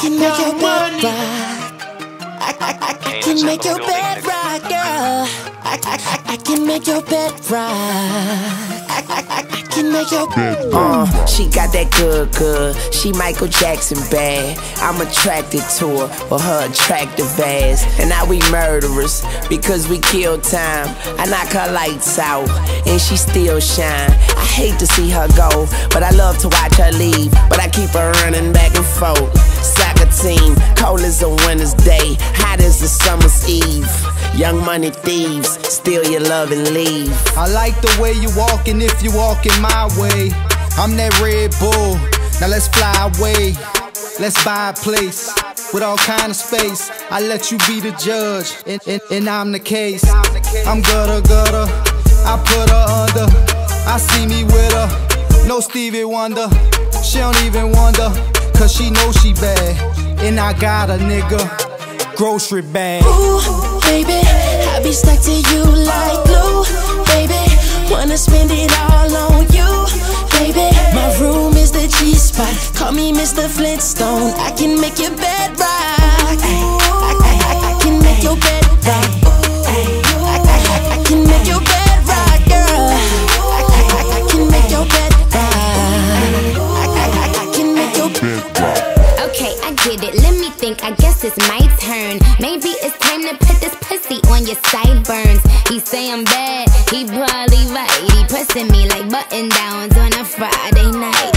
can make your bed rock. I can make your bed rock, girl. I can make your bed rock. I can make your bed rock. She got that good, good. She Michael Jackson bad. I'm attracted to her for her attractive ass. And now we murderers because we kill time. I knock her lights out and she still shine. I hate to see her go, but I love to watch her leave. But I keep her running back and forth. Soccer team, cold as a winter's day, hot as the summer's eve. Young money thieves, steal your love and leave. I like the way you walkin' if you walkin' my way. I'm that Red Bull, now let's fly away. Let's buy a place with all kind of space. I let you be the judge, and I'm the case. I'm gutter, gutter, I put her under. I see me with her, no Stevie Wonder. She don't even wonder, cause she knows she bad. And I got a nigga grocery bag. Ooh, baby, I be stuck to you like glue. Baby, wanna spend it all on you. Baby, my room is the G-spot. Call me Mr. Flintstone. I can make your bed rock. I can make your bed rock. I can make your bed rock, girl. I can make your bed rock. I can make your bed rock. Okay, I get it. Let me think. I guess it's my turn. Maybe it's time to put this pussy on your sideburns. He say I'm bad. He probably right. He pressing me like button downs on a Friday night.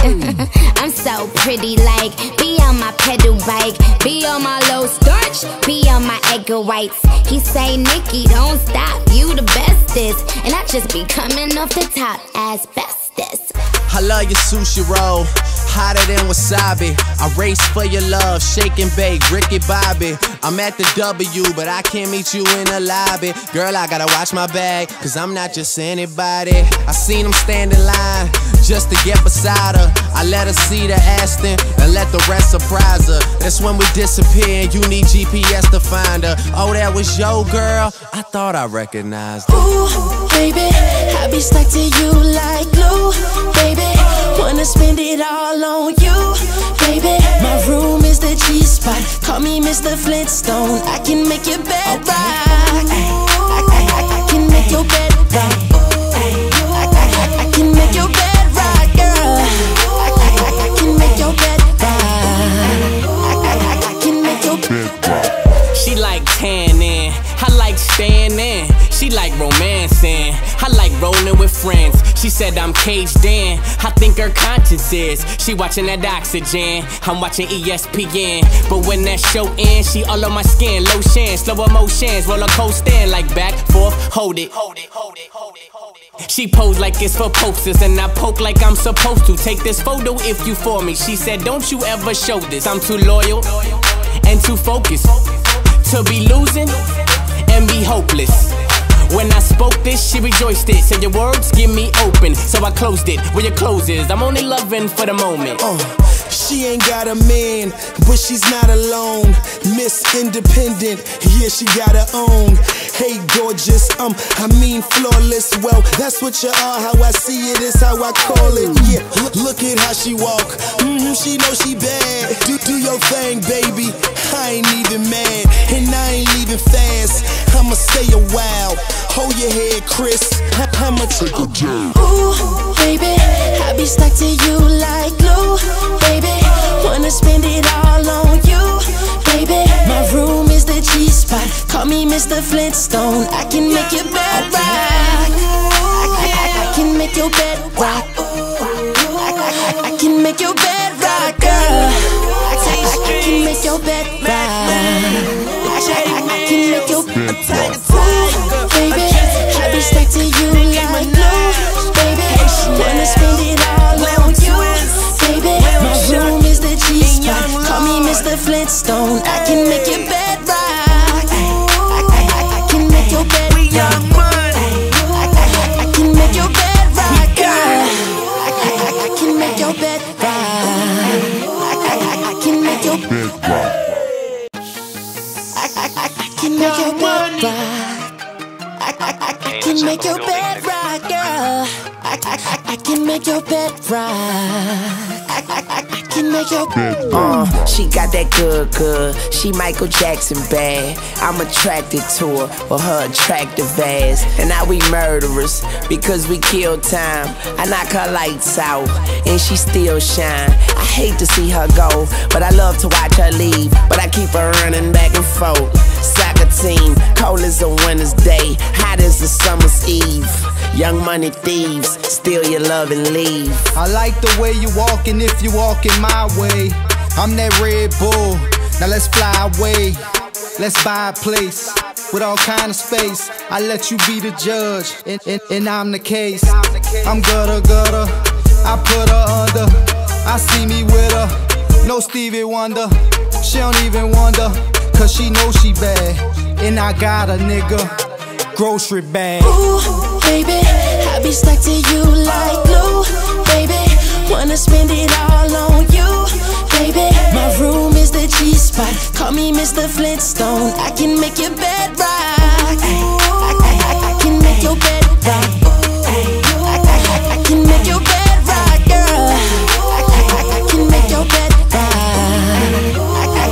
I'm so pretty, like, be on my pedal bike, be on my low starch, be on my egg whites. He say, Nicki, don't stop, you the bestest. And I just be coming off the top as bestest. I love your sushi roll, hotter than wasabi. I race for your love, shake and bake, Ricky Bobby. I'm at the W, but I can't meet you in the lobby. Girl, I gotta watch my bag, cause I'm not just anybody. I seen him stand in line just to get beside her. I let her see the Aston and let the rest surprise her. That's when we disappear and you need GPS to find her. Oh, that was your girl? I thought I recognized her. Ooh, baby, I be stuck to you like glue. Baby, wanna spend it all on you. Baby, my room is the G-spot. Call me Mr. Flintstone. I can make your bed rock. I can make your bed rock. She like tanning, I like standing. She like romancing, I like rolling with friends. She said I'm caged in, I think her conscience is. She watching that oxygen, I'm watching ESPN. But when that show ends, she all on my skin. Lotion, slow emotions, roller coaster. Like back, forth, hold it. Hold it, hold it, hold it, hold it. She pose like it's for posters, and I poke like I'm supposed to. Take this photo if you for me. She said don't you ever show this. I'm too loyal and too focused to be losing and be hopeless. When I spoke this, she rejoiced it. Said your words give me open, so I closed it where your close is. I'm only loving for the moment. She ain't got a man, but she's not alone. Miss Independent, yeah, she got her own. Hey, gorgeous, I mean flawless. Well, that's what you are, how I see it is how I call it. Yeah, look at how she walk. She know she bad. Do your thing, baby. I ain't even mad, and I ain't leaving fast. I'ma stay a while. Hold your head, Chris. I'ma take a day. Ooh, baby, I be stuck to you like glue. Baby, wanna spend it all on you. Baby, my room is the G-spot. Call me Mr. Flintstone. I can make your bed rock. I can make your bed rock. I can make your bed rock, girl. I can make your bed rock. I can make your bed rock. Baby, I be stuck to you like glue. Baby, wanna spend it all on you. Baby, my room is the G-spot. Call me Mr. Flintstone. I can make your bed rock. I can make your bed rock. I can make your bed rock, girl. I can make your bed rock. I can make your bed rock. I can make your bed rock. I can make your bed rock, girl. I can make your bed rock. I can can make your bed. She got that good, good. She Michael Jackson bad. I'm attracted to her for her attractive ass. And now we murderers because we kill time. I knock her lights out and she still shine. I hate to see her go, but I love to watch her leave. But I keep her running back and forth. Soccer team, cold as a winter's day, hot as a summer's eve. Young money thieves, steal your love and leave. I like the way you walkin' if you walkin' my way. I'm that Red Bull, now let's fly away. Let's buy a place with all kind of space. I let you be the judge, and I'm the case. I'm gutter, gutter, I put her under. I see me with her, no Stevie Wonder. She don't even wonder, cause she knows she bad. And I got a nigga, grocery bag. Ooh, baby, I be stuck to you like glue. Baby, wanna spend it all on you. Baby, my room is the G-spot. Call me Mr. Flintstone. I can make your bed rock. I can make your bed rock. I can make your bed rock, girl. I can make your bed rock.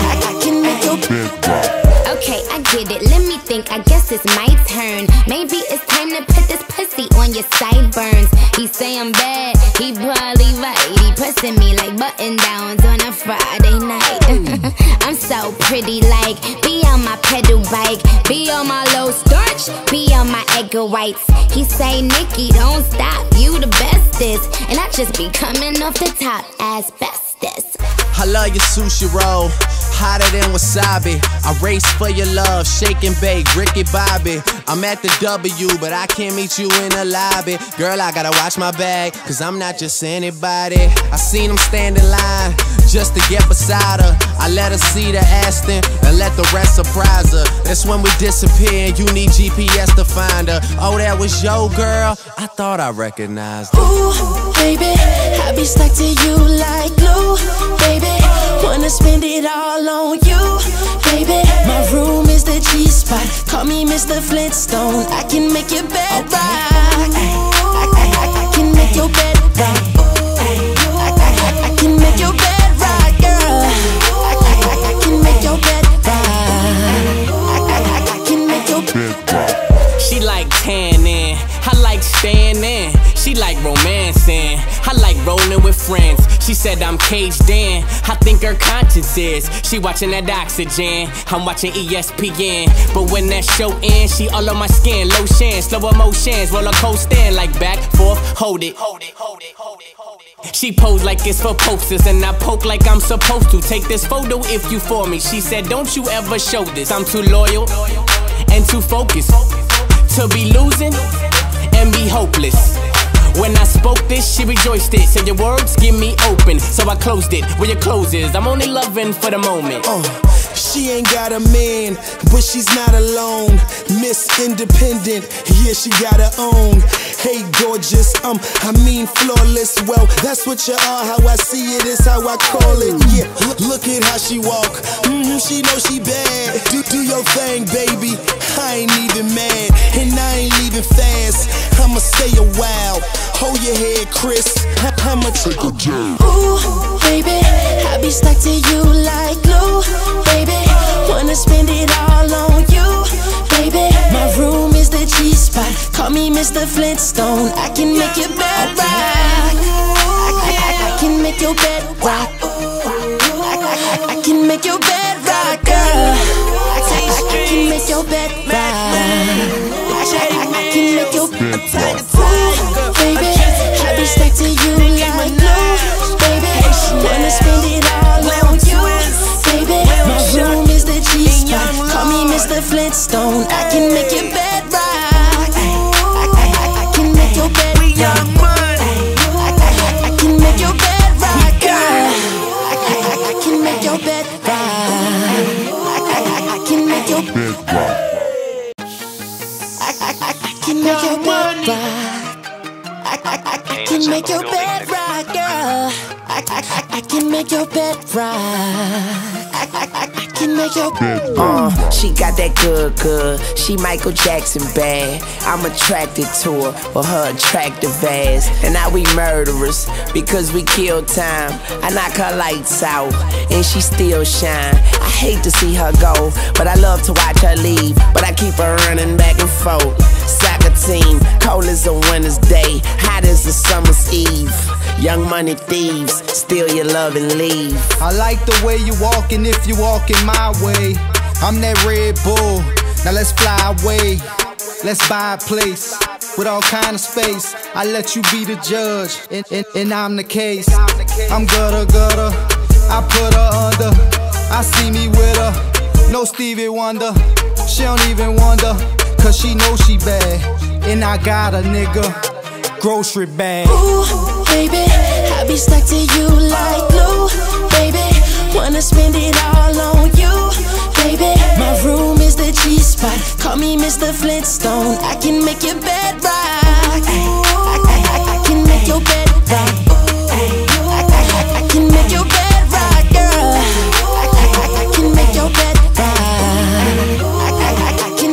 I can make your bed rock. Okay, I get it, let me think, I guess it's my turn. Maybe it's time to put this pussy on your sideburns. He say I'm bad, he probably right. He pressing me like button downs on a Friday night. I'm so pretty, like, be on my pedal bike. Be on my low starch, be on my egg whites. He say, Nicki, don't stop, you the bestest. And I just be coming off the top as bestest. I love your sushi roll, hotter than wasabi. I race for your love, shake and bake, Ricky Bobby. I'm at the W, but I can't meet you in the lobby. Girl, I gotta watch my bag, cause I'm not just anybody. I seen him stand in line just to get beside her. I let her see the Aston and let the rest surprise her. That's when we disappear and you need GPS to find her. Oh, that was your girl? I thought I recognized her. Ooh, baby, I be stuck to you like glue, baby. Wanna spend it all on you, baby. My room is the G-spot. Call me Mr. Flintstone. I can make your bed rock. I can make your bed rock. I can make your bed rock, girl. I can make your bed rock. I can make your bed rock. She like tanning, I like standing. She like romancing, I like rolling with friends. She said I'm caged in, I think her conscience is. She watching that oxygen, I'm watching ESPN. But when that show ends, she all on my skin. Lotion, slow emotions, roller coaster. Like back, forth, hold it. She pose like it's for posters, and I poke like I'm supposed to. Take this photo if you for me. She said don't you ever show this. I'm too loyal and too focused to be losing and be hopeless. When I spoke this, she rejoiced it. Said your words give me open, so I closed it where your clothes is. I'm only loving for the moment. She ain't got a man, but she's not alone. Miss Independent, yeah, she got her own. Hey, gorgeous, I mean flawless. Well, that's what you are, how I see it is how I call it. Yeah, look at how she walk. She know she bad. Do your thing, baby. I ain't even mad, and I ain't leaving fast. I'ma stay a while. Hold your head, Chris. I'ma take a jump. Ooh, baby, I be stuck to you like glue, baby. Wanna spend it all on you, baby. My room is the G-spot. Call me Mr. Flintstone. I can make your bed rock. I can make your bed rock. I can make your bed rock, girl. I can make your bed rock. I can make your bed rock. Baby, I be stuck to you like glue, baby. Wanna spend it all on you, baby. My room is the G-spot. Call me Mr. Flintstone. I can make your bed rock. I can make your bed rock. I can make your bed rock, girl. I can make your bed rock. I can make your bed rock. I can make your bed rock. I can make your bed rock, girl. I can make your bed rock. I I can make your bitch. She got that good, good. She Michael Jackson bad. I'm attracted to her with her attractive ass. And now we murderers because we kill time. I knock her lights out and she still shine. I hate to see her go, but I love to watch her leave. But I keep her running back and forth. Soccer team, cold as a winter's day, hot as a summer's eve. Young money thieves, steal your love and leave. I like the way you walkin' if you walkin' my way. I'm that Red Bull, now let's fly away. Let's buy a place with all kind of space. I let you be the judge, and I'm the case. I'm gutter, I put her under. I see me with her, no Stevie Wonder. She don't even wonder, cause she know she bad. And I got a nigga grocery bag. Ooh, baby, I be stuck to you like glue. Baby, wanna spend it all on you. Baby, my room is the G-spot. Call me Mr. Flintstone. I can make your bed rock. I can make your bed rock. I can make your bed rock, girl. I can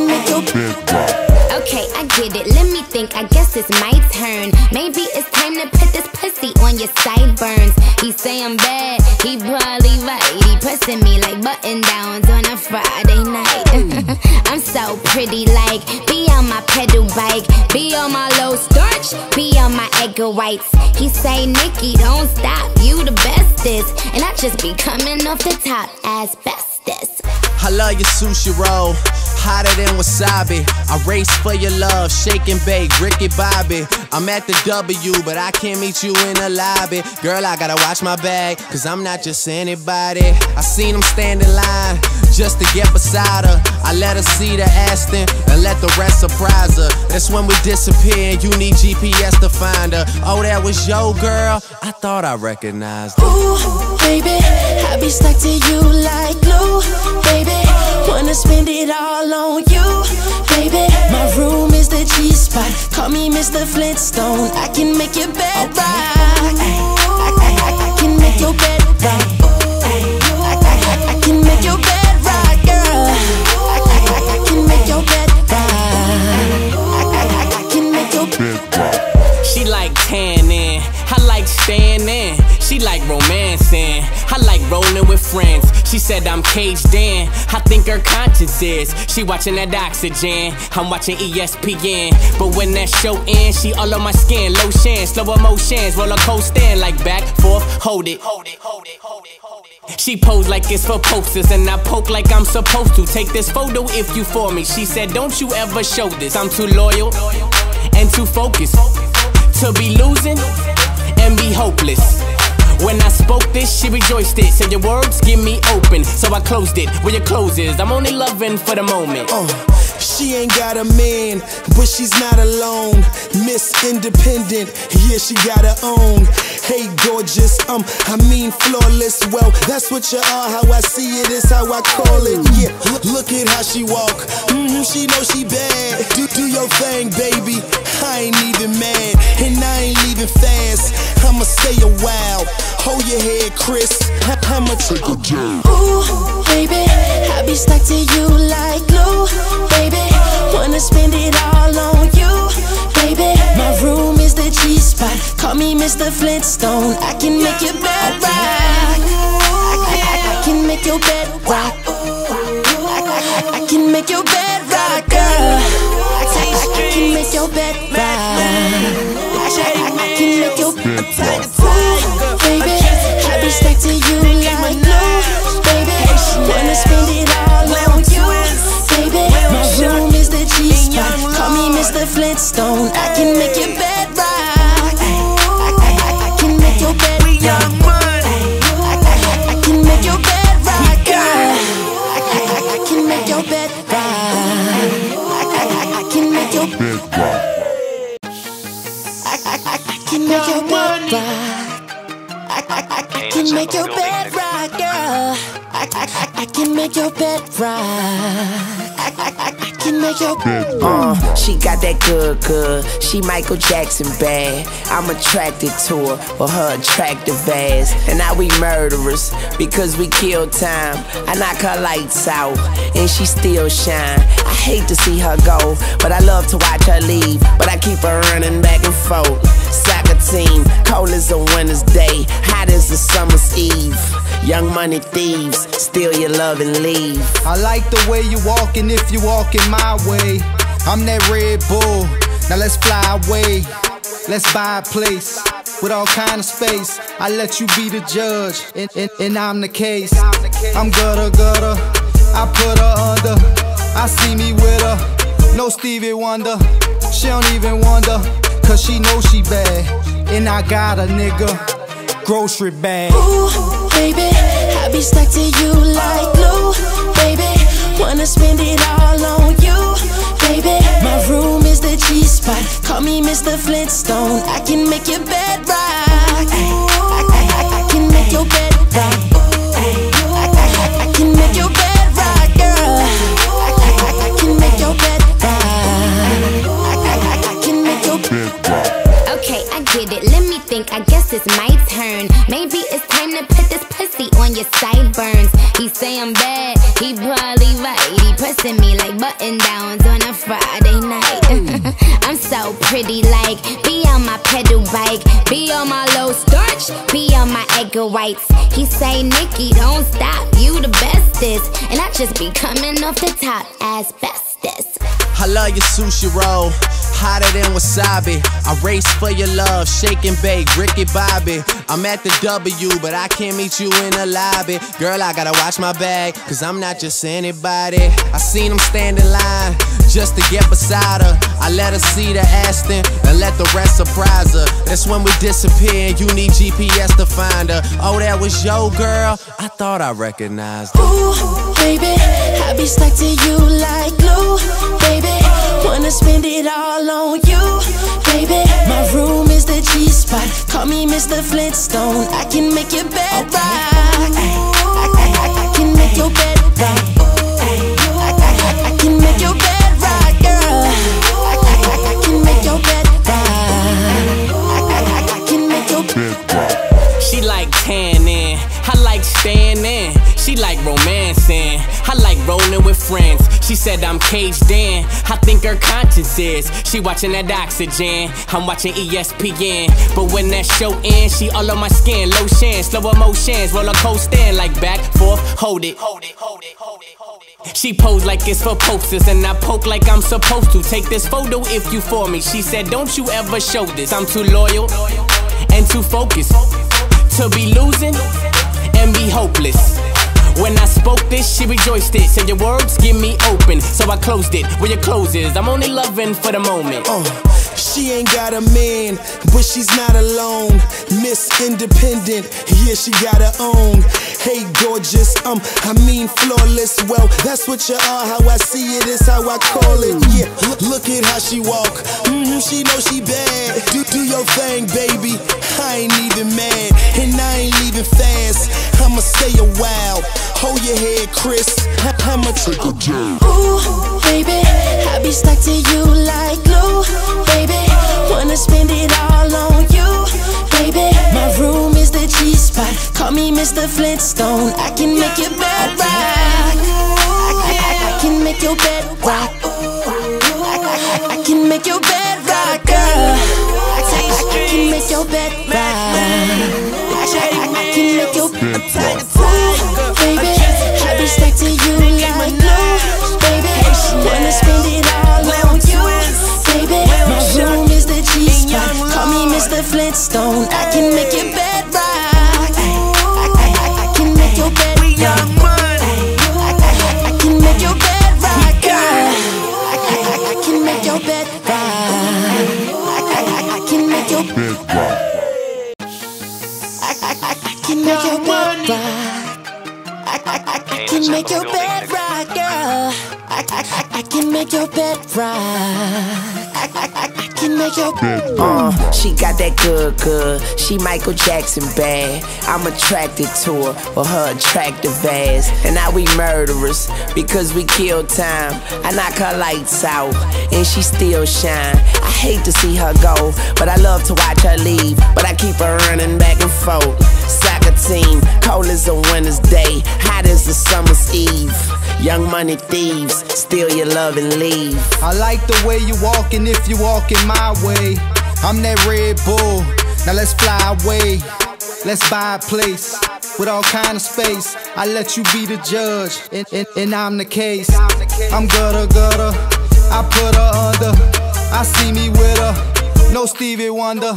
make your bed rock. Okay, I get it, let me think, I guess it's my turn. Maybe it's time to put this pussy on your sideburns. He say I'm bad, he probably right. He pressing me like button downs on a Friday night. I'm so pretty, like, be on my pedal bike. Be on my low starch, be on my egg whites. He say, Nicki, don't stop, you the bestest. And I just be coming off the top as bestest. I love your sushi roll, hotter than wasabi. I race for your love, shake and bake, Ricky Bobby. I'm at the W, but I can't meet you in the lobby. Girl, I gotta watch my bag, cause I'm not just anybody. I seen him stand in line just to get beside her. I let her see the Aston and let the rest surprise her. That's when we disappear and you need GPS to find her. Oh, that was your girl? I thought I recognized her. Ooh, baby, I be stuck to you like glue. Baby, wanna spend it all on you. Baby, my room is the G-spot. Call me Mr. Flintstone. I can make your bed rock. I can make your bed rock. I can make your bed. I can make your bed rock. I can make your bed rock. She like tanning, I like standing. She like romancing, I like rolling with friends. She said I'm caged in, I think her conscience is. She watching that oxygen, I'm watching ESPN. But when that show ends, she all on my skin. Lotion, slow emotions, roller coaster, like back, forth, hold it. Hold it, hold it, hold it, hold it. She pose like it's for posters, and I poke like I'm supposed to. Take this photo if you for me. She said, don't you ever show this. I'm too loyal and too focused to be losing and be hopeless. When I spoke this, she rejoiced it. Said your words give me open, so I closed it where your clothes is. I'm only loving for the moment. She ain't got a man, but she's not alone. Miss Independent, yeah, she got her own. Hey, gorgeous, I mean flawless. Well, that's what you are, how I see it is how I call it. Yeah, look at how she walk. She know she bad. Do your thing, baby. I ain't even mad, and I ain't leaving fast. I'ma stay a while. Hold your head, Chris. I'ma take a jam. Ooh, baby, I be stuck to you like glue. Baby, wanna spend it all on you. Baby, my room is the G-spot. Call me Mr. Flintstone. I can make your bed rock. I can make your bed rock. I can make your bed rock, girl. I can make your bed rock. I can make your bed rock. Baby, I be stuck to you like glue. Baby, wanna spend it all on you. Baby, my room is the G-spot. Call me Mr. Flintstone. I can make your bed rock. I can make your bed rock. I can make your bed rock, girl. I can make your bed rock. I can make your bed rock. I can make your bed rock, girl. I can make your bed rock. I can make your she got that good, good. She Michael Jackson bad. I'm attracted to her for her attractive ass. And now we murderers because we kill time. I knock her lights out and she still shine. I hate to see her go, but I love to watch her leave. But I keep her running back and forth. Soccer team, cold as a winter's day, hot as the summer's eve. Young money thieves, steal your love and leave. I like the way you walkin' if you walkin' my way. I'm that Red Bull, now let's fly away. Let's buy a place with all kind of space. I let you be the judge, and I'm the case. I'm gutter, gutter, I put her under. I see me with her, no Stevie Wonder. She don't even wonder, cause she know she bad. And I got a nigga, grocery bag. Ooh, baby, I be stuck to you like glue, baby. Wanna spend it all on you, baby. My room is the G-spot, call me Mr. Flintstone. I can make your bed rock. I can make your bed rock. I can make your bed rock, girl. I can make your bed rock. I can make your bed rock. Okay, I get it, let me think, I guess it's my turn. Maybe it's time to put this pussy on your sideburns. He say I'm bad, he probably right. He pressing me like button downs on a Friday night. I'm so pretty, like, be on my pedal bike, be on my low starch, be on my egg whites. He say, Nicki, don't stop, you the bestest. And I just be coming off the top as bestest. I love your sushi roll, hotter than wasabi. I race for your love, shake and bake, Ricky Bobby. I'm at the W, but I can't meet you in the lobby. Girl, I gotta watch my bag, cause I'm not just anybody. I seen him stand in line just to get beside her. I let her see the Aston and let the rest surprise her. That's when we disappear and you need GPS to find her. Oh, that was your girl, I thought I recognized her. Ooh, baby, I be stuck to you like glue, baby. Wanna spend it all on you, baby. My room is the G-spot, call me Mr. Flintstone. I can make your bed rock. I can make your bed rock. I can make your bed rock, girl. I can make your bed rock. I can make your bed rock. She like tanning, I like standing. She like romancing, I like rolling with friends. She said I'm caged in, I think her conscience is. She watching that oxygen, I'm watching ESPN. But when that show ends, she all on my skin. Lotion, slow emotions, roller coaster. Like back, forth, hold it. She pose like it's for posters, and I poke like I'm supposed to. Take this photo if you for me. She said don't you ever show this. I'm too loyal and too focused to be losing and be hopeless. When I spoke this, she rejoiced it. Said your words give me open, so I closed it where your clothes is. I'm only loving for the moment. She ain't got a man, but she's not alone. Miss Independent, yeah, she got her own. Hey, gorgeous, I mean flawless. Well, that's what you are, how I see it is how I call it. Yeah, look at how she walk. She know she bad. Do your thing, baby. I ain't even mad, and I ain't leaving fast. I'ma stay a while. Hold your head, Chris. How much take a day? Ooh, baby, I be stuck to you like glue, baby. Wanna spend it all on you, baby. My room is the G-spot, call me Mr. Flintstone. I can make your bed rock. I can make your bed rock. I can make your bed rock, girl. I can make your bed rock. I can make your bed rock. Ooh, baby, I be stuck to you like glue, baby. Wanna spend it all on you, baby. My room is the G-spot, call me Mr. Flintstone. I can make your bed rock. I can make your bed rock. I can make your bed rock, girl. I can make your bed rock. I can make your bed rock. I can make your bed rock. I can make your bed rock, girl. I can make your bed rock. I can can make your bed. She got that good, good. She Michael Jackson bad. I'm attracted to her for her attractive ass. And now we murderers because we kill time. I knock her lights out and she still shine. I hate to see her go, but I love to watch her leave. But I keep her running back and forth. Soccer team, cold as a winter's day, hot as a summer's eve. Young money thieves, steal your love and leave. I like the way you walkin' if you walkin' my way. I'm that Red Bull, now let's fly away. Let's buy a place with all kind of space. I let you be the judge, and I'm the case. I'm gutter, gutter, I put her under. I see me with her, no Stevie Wonder.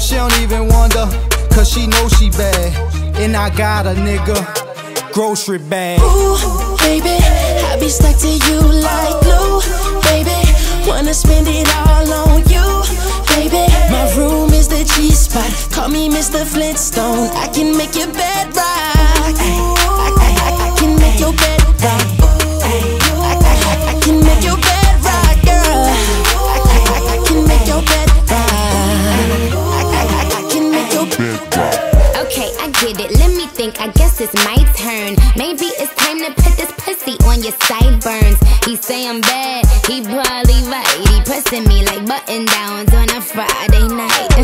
She don't even wonder, cause she knows she bad. And I got a nigga grocery bag. Ooh, baby, I be stuck to you like glue. Baby, wanna spend it all on you. Baby, my room is the G-spot. Call me Mr. Flintstone. I can make your bed rock. I can make your bed rock. I can make your bed rock, girl. I can make your bed rock. I can make your bed rock. Okay, I get it. Let me think. I guess it's my turn. Maybe it's time to put this pussy on your sideburns. He say I'm bad. He probably right. He pressing me like button downs on a Friday night.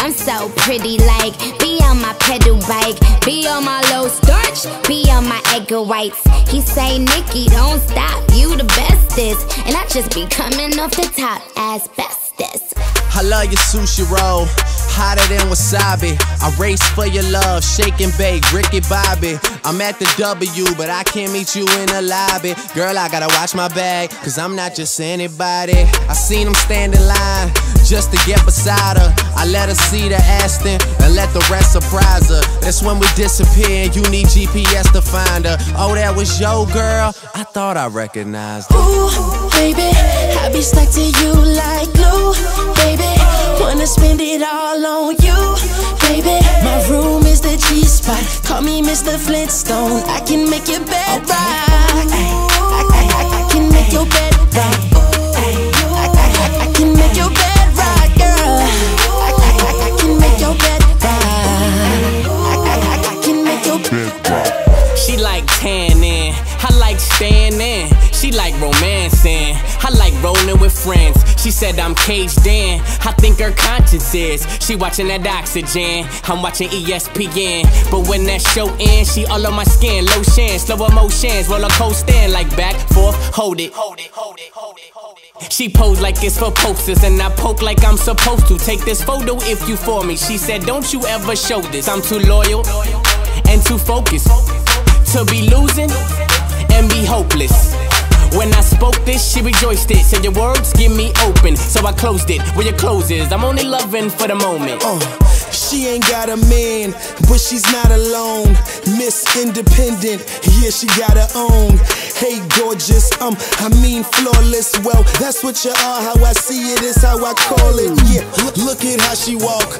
I'm so pretty, like be on my pedal bike, be on my low starch, be on my egg whites. He say Nicki, don't stop. You the bestest, and I just be coming off the top as bestest. I love your sushi roll, hotter than wasabi. I race for your love, shake and bake, Ricky Bobby. I'm at the W, but I can't meet you in the lobby. Girl, I gotta watch my bag, cause I'm not just anybody. I seen him stand in line just to get beside her. I let her see the Aston and let the rest surprise her. That's when we disappear and you need GPS to find her. Oh, that was your girl? I thought I recognized her. Ooh, baby, I be stuck to you like glue, baby. Wanna spend it all on you, baby. My room is the G-spot. Call me Mr. Flintstone. I can make your bed rock. I can make your bed rock. I can make your bed rock, girl. I can make your bed rock. I can make your bed rock. She like tanning, I like standing. She like romancing, I like rolling with friends. She said I'm caged in, I think her conscience is. She watching that oxygen, I'm watching ESPN. But when that show ends, she all on my skin. Lotion, slow emotions, roller coaster. Like back, forth, hold it. She posed like it's for posters, and I poke like I'm supposed to. Take this photo if you for me. She said don't you ever show this. I'm too loyal and too focused to be losing and be hopeless. When I spoke this, she rejoiced it. Said your words give me open, so I closed it where your clothes is. I'm only loving for the moment. She ain't got a man, but she's not alone. Miss Independent, yeah, she got her own. Hey, gorgeous, I mean flawless. Well, that's what you are, how I see it is how I call it. Yeah, look at how she walk.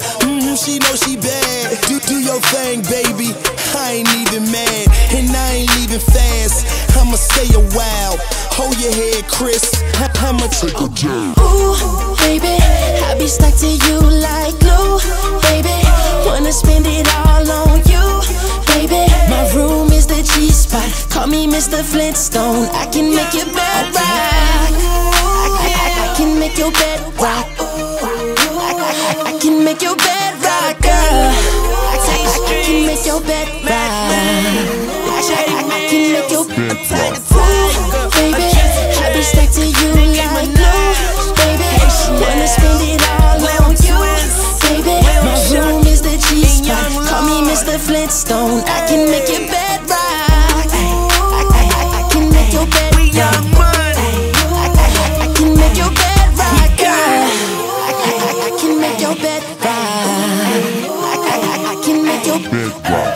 She know she bad. Do your thing, baby. I ain't even mad, and I ain't leaving fast. I'ma stay a while. Hold your head, Chris. I'ma take a job. Ooh, baby, I be stuck to you like glue, baby. Wanna spend it all on you, baby. My room is the G-spot. Call me Mr. Flintstone. I can make your bed rock. I can make your bed rock. I can make your bed rock, girl. I can make your bed rock. I can make your bed rock. Baby, I be stuck to you like glue, baby. Wanna spend it all on you, baby. My room is the G-spot. Call me Mr. Flintstone. I can make your bed rock. I can make your bed rock. I can make your bed rock, girl. I can make your bed rock. I can make your bed rock.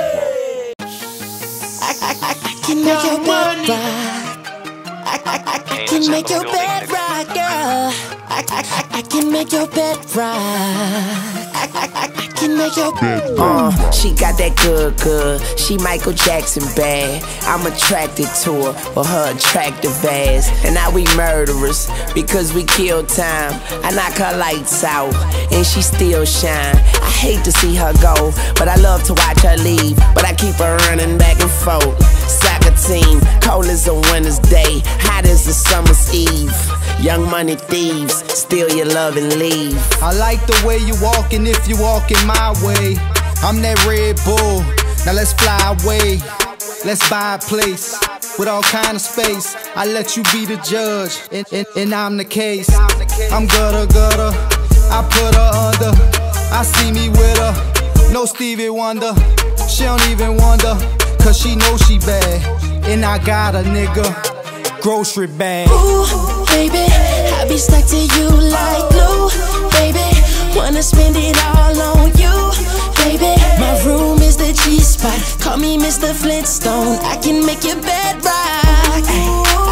I can make your bed rock. I can make your bed rock, girl. I can make your bed rock. I can make your bed. She got that good, good. She Michael Jackson bad. I'm attracted to her with her attractive ass. And now we murderers because we kill time. I knock her lights out and she still shine. I hate to see her go, but I love to watch her leave. But I keep her running back and forth. Soccer team, cold as a winter's day, hot as a summer's eve. Young money thieves, steal your love and leave. I like the way you walkin' if you walkin' my way. I'm that Red Bull, now let's fly away. Let's buy a place with all kind of space. I let you be the judge, and I'm the case. I'm gutter, I put her under. I see me with her, no Stevie Wonder. She don't even wonder, cause she know she bad. And I got a nigga, grocery bag. Ooh, baby, I be stuck to you like glue. Baby, wanna spend it all on you. Baby, my room is the G-spot. Call me Mr. Flintstone. I can make your bed rock.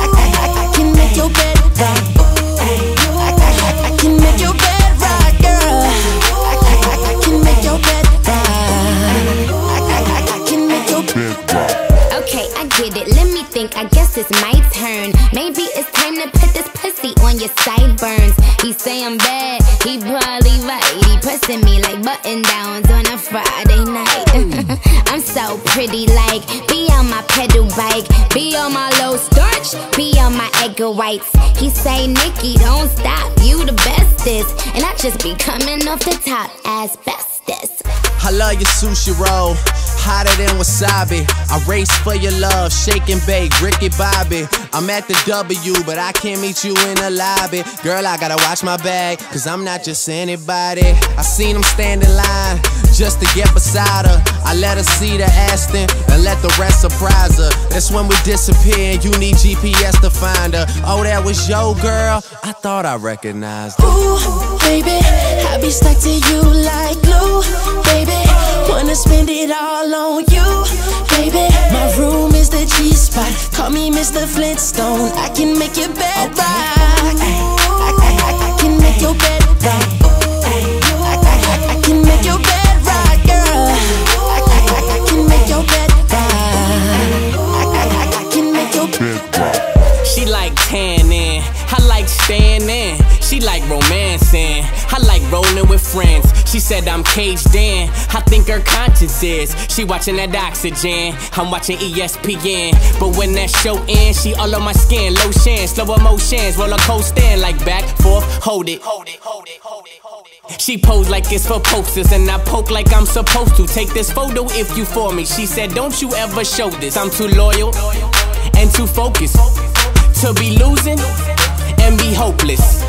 I can make your bed rock. I can make your bed rock, girl. I can make your bed rock. I can make your bed rock. Okay, I get it. Let me think. I guess it's my turn. Maybe it's time to put this pussy on your sideburns. He say I'm bad. He probably right. He pressing me like button downs on a Friday night. I'm so pretty, like be on my pedal bike, be on my low starch, be on my egg whites. He say, Nicki, don't stop, you the bestest, and I just be coming off the top as bestest. I love your sushi roll, hotter than wasabi. I race for your love, shake and bake, Ricky Bobby. I'm at the W, but I can't meet you in the lobby. Girl, I gotta watch my bag, cause I'm not just anybody. I seen him stand in line just to get beside her. I let her see the Aston and let the rest surprise her. That's when we disappear and you need GPS to find her. Oh, that was your girl? I thought I recognized her. Ooh, baby, I be stuck to you like glue. Baby, wanna spend it all on you. Baby, my room is the G-spot. Call me Mr. Flintstone. I can make your bed rock. I can make your bed rock. I can make your bed. She like tanning, I like standing. She like romancing, I like rolling with friends. She said I'm caged in, I think her conscience is. She watching that oxygen, I'm watching ESPN. But when that show ends, she all on my skin. Lotion, slow emotions, roller coaster, like back, forth, hold it. She posed like it's for posters, and I poke like I'm supposed to. Take this photo if you for me. She said don't you ever show this. I'm too loyal and too focused to be losing and be hopeless.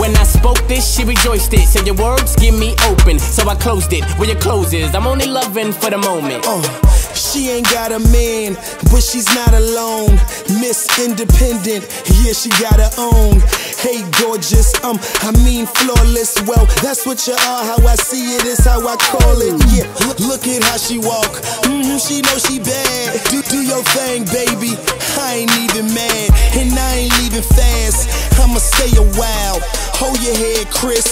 When I spoke this, she rejoiced it. Said your words give me open, so I closed it where your clothes is. I'm only loving for the moment. She ain't got a man, but she's not alone. Miss Independent, yeah, she got her own. Hey, gorgeous, I mean flawless. Well, that's what you are, how I see it is how I call it. Yeah, look at how she walk. She know she bad. Do your thing, baby. I ain't even mad, and I ain't leaving fast. I'ma stay a while. Hold your head, Chris.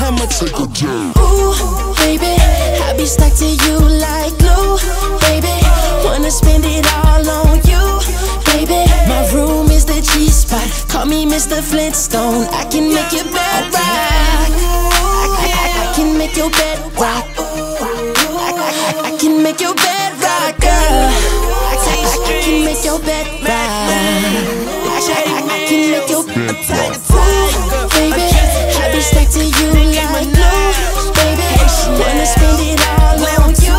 I'ma take a jam. Ooh, baby, I be stuck to you like glue. Baby, wanna spend it all on you. Baby, my room is the G-spot. Call me Mr. Flintstone. I can make your bed rock. I can make your bed rock. I can make your bed rock, girl. I can make your bed rock. I can make your bed rock. Baby, I be stuck to you like glue. Baby, wanna spend it all on you.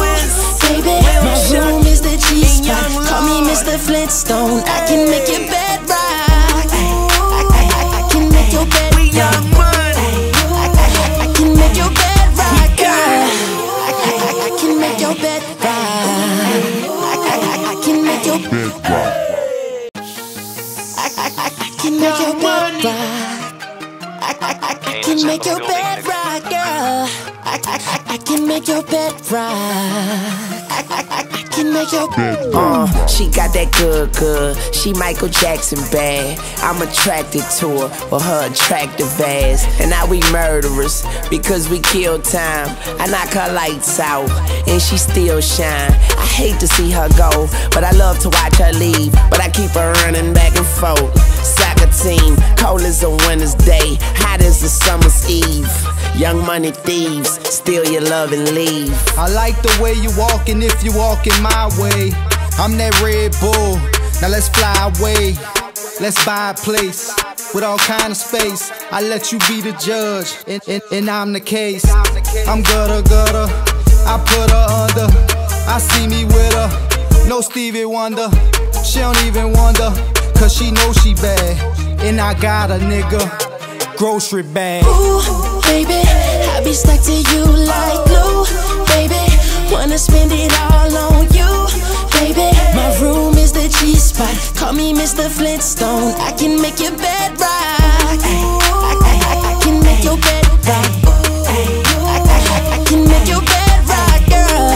Baby, my room is the G-spot. Call me Mr. Flintstone. I can make your bed rock. I can make your bed rock. Young Money. I can make your bed rock, girl. I can make your bed rock. I can make your bed rock. I can make your bed rock. I can make your bed rock, girl. I can make your bed rock. I can make your she got that good, good. She Michael Jackson bad. I'm attracted to her for her attractive ass. And now we murderers because we kill time. I knock her lights out and she still shine. I hate to see her go, but I love to watch her leave. But I keep her running back and forth. Soccer team, cold as a winter's day, hot as a summer's eve. Young money thieves, steal your love and leave. I like the way you walkin' if you walkin' my way. I'm that Red Bull, now let's fly away. Let's buy a place with all kind of space. I let you be the judge, and I'm the case. I'm gutter, gutter, I put her under. I see me with her, no Stevie Wonder. She don't even wonder, cause she know she bad. And I got a nigga grocery bag. Ooh, baby, I be stuck to you like glue, baby. Wanna spend it all on you, baby. My room is the G-spot, call me Mr. Flintstone. I can make your bed rock. I can make your bed rock. I can make your bed rock, girl.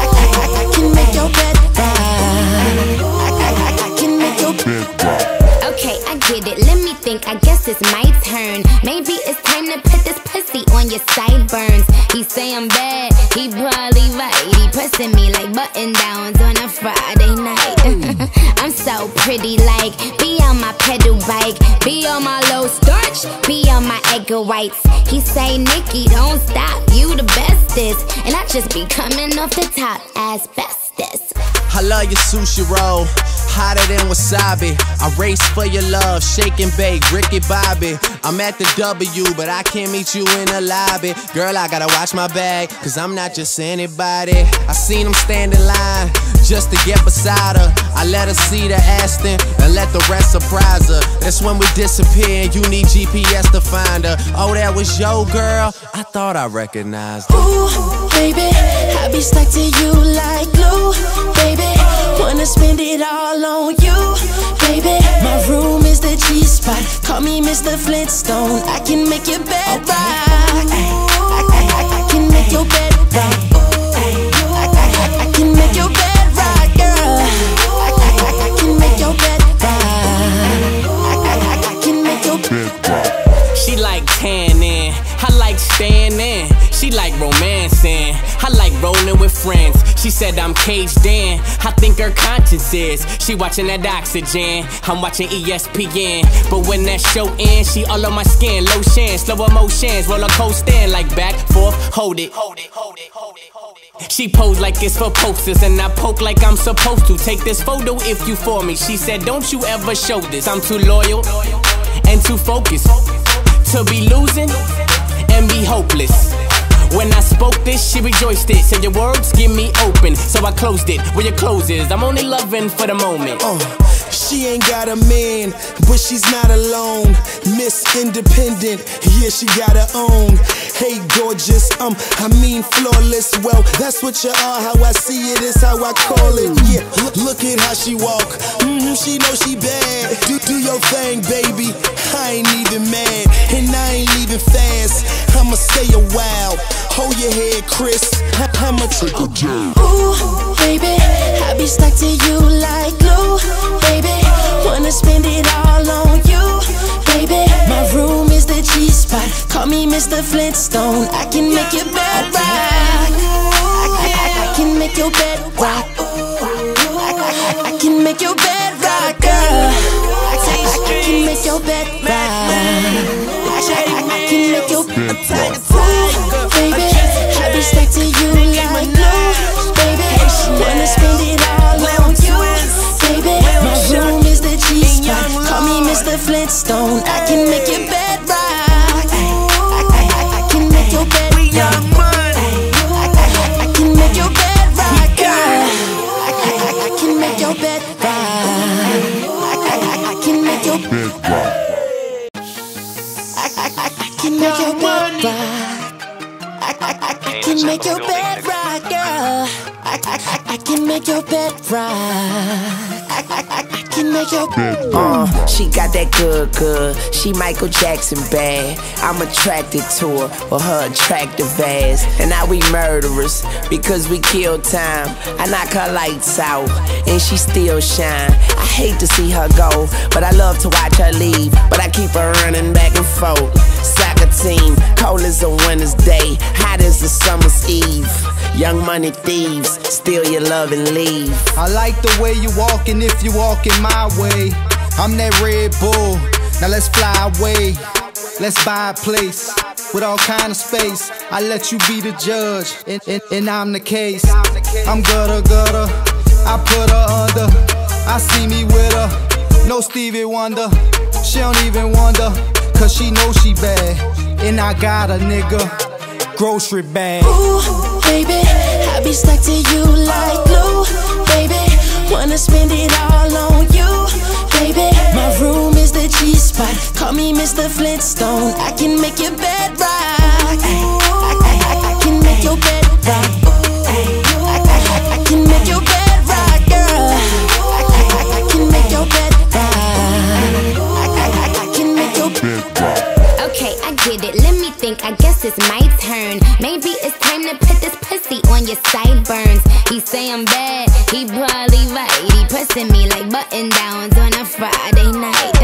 I can make your bed rock. I can make your bed rock. Okay, I get it, let me think, I guess it's my turn. Maybe it's time to put this pussy on your sideburns. He say I'm bad, he probably right. He pressing me like button downs on a Friday night. I'm so pretty, like, be on my pedal bike, be on my low starch, be on my egg whites. He say, Nicki, don't stop, you the bestest. And I just be coming off the top as bestest. I love your sushi roll, hotter than wasabi. I race for your love, shake and bake, Ricky Bobby. I'm at the W, but I can't meet you in the lobby. Girl, I gotta watch my bag, cause I'm not just anybody. I seen him stand in line just to get beside her. I let her see the Aston and let the rest surprise her. That's when we disappear and you need GPS to find her. Oh, that was your girl, I thought I recognized her. Ooh, baby, I be stuck to you like glue, baby. Wanna spend it all on you, baby. My room is the G-spot, call me Mr. Flintstone. I can make your bed rock. I can make your bed rock. I can make your bed rock, girl. I can make your bed rock. I can make your bed rock. She like tanning, I like standing. She like romancing, I like rolling with friends. She said I'm caged in, I think her conscience is. She watching that oxygen, I'm watching ESPN. But when that show ends, she all on my skin. Lotion, slow emotions, roller coaster. Like back, forth, hold it. She pose like it's for posters, and I poke like I'm supposed to. Take this photo if you for me. She said don't you ever show this. I'm too loyal and too focused to be losing and be hopeless. When I spoke this, she rejoiced it. Said your words give me open, so I closed it where your clothes is. I'm only loving for the moment. She ain't got a man, but she's not alone. Miss Independent, yeah, she got her own. Hey, gorgeous, I mean flawless. Well, that's what you are, how I see it is how I call it. Yeah, look at how she walk. She know she bad. Do your thing, baby. I ain't even mad, and I ain't leaving fast. I'ma stay a while. Hold your head, Chris. I'ma take a jab. Ooh, baby, I be stuck to you like glue, baby. Wanna spend it all on you, baby. My room is the G-spot, call me Mr. Flintstone. I can make your bed rock. I can make your bed rock. I can make your bed rock, girl. I can make your bed rock. I can make your bed rock. Ooh, baby, I be stuck to you like glue, baby. Wanna spend it all on you, baby. My room is the G-spot, call me Mr. Flintstone. I can make your bed rock. I can make your bed rock. I can make your bed rock, girl. I can make your bed rock. I can make your bed rock. I can make your bed rock. I can make your bed rock, girl. I can make your bed rock. I can make your bed. She got that good, good. She Michael Jackson bad. I'm attracted to her or her attractive ass. And now we murderers because we kill time. I knock her lights out and she still shine. I hate to see her go, but I love to watch her leave. But I keep her running back and forth. Soccer team, cold as a winter's day, hot as a summer's eve. Young money thieves, steal your love and leave. I like the way you walkin' if you walkin' my way. I'm that Red Bull, now let's fly away. Let's buy a place with all kind of space. I let you be the judge, and I'm the case. I'm gutter, gutter, I put her under. I see me with her, no Stevie Wonder. She don't even wonder, cause she knows she bad. And I got a nigga, grocery bag. Ooh, baby, I be stuck to you like glue. Baby, wanna spend it all on you. Baby, my room is the G-spot. Call me Mr. Flintstone. I can make your bed rock. I can make your bed rock. I can make your bed rock, girl. I can make your bed rock. I can make your bed rock. Okay, I get it, let me think, I guess it's my turn. Maybe it's time to put this pussy on your sideburns. He say I'm bad, he probably right. He pressing me like button downs on a Friday night.